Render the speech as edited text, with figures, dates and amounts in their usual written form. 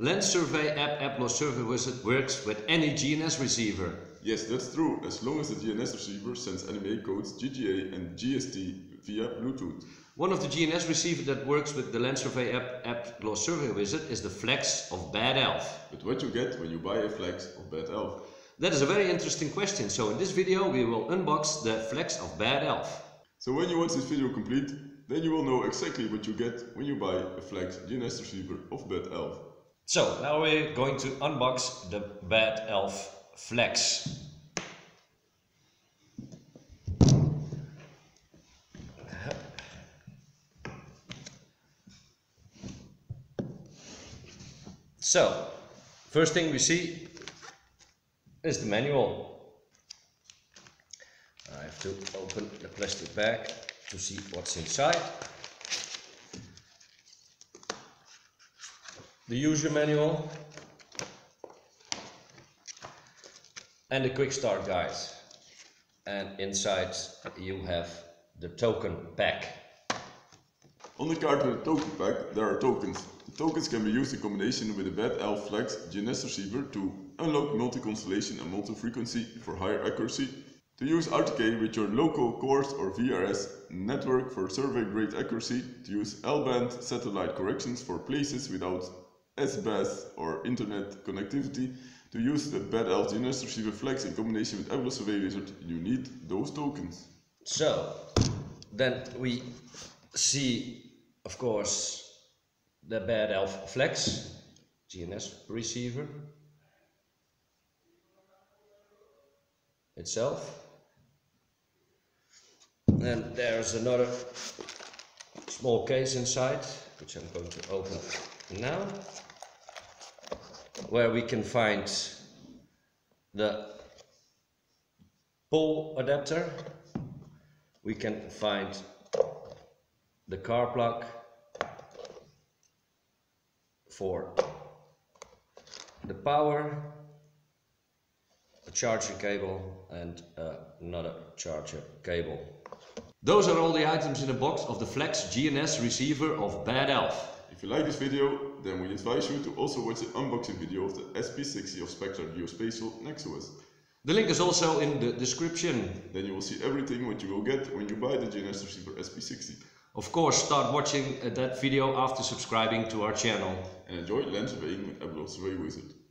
Lensurvey App Apglos Survey Wizard works with any GNSS receiver. Yes, that's true, as long as the GNSS receiver sends NMEA codes, GGA and GST via Bluetooth. One of the GNSS receivers that works with the Lensurvey App Apglos Survey Wizard is the Flex of Bad Elf. But what you get when you buy a Flex of Bad Elf? That is a very interesting question, so in this video we will unbox the Flex of Bad Elf. So when you watch this video complete, then you will know exactly what you get when you buy a Flex GNSS receiver of Bad Elf. So, now we're going to unbox the Bad Elf Flex. So, first thing we see is the manual. I have to open the plastic bag to see what's inside. The user manual and the quick start guide, and inside you have the token pack. On the card with the token pack there are tokens. The tokens can be used in combination with the Bad Elf Flex GNSS receiver to unlock multi-constellation and multi-frequency for higher accuracy, to use RTK with your local CORS or VRS network for survey-grade accuracy, to use L-band satellite corrections for places without SBAS or internet connectivity. To use the Bad Elf GNSS receiver Flex in combination with Apglos Survey Wizard, you need those tokens. So, then we see, of course, the Bad Elf Flex GNSS receiver itself. And there's another small case inside, which I'm going to open now, where we can find the pole adapter, we can find the car plug for the power, a charger cable and another charger cable. Those are all the items in the box of the Flex GNSS receiver of Bad Elf. If you like this video, then we advise you to also watch the unboxing video of the SP60 of Spectra Geospatial NexOS. The link is also in the description. Then you will see everything what you will get when you buy the GNSS receiver SP60. Of course, start watching that video after subscribing to our channel. And enjoy land surveying with Apglos Survey Wizard.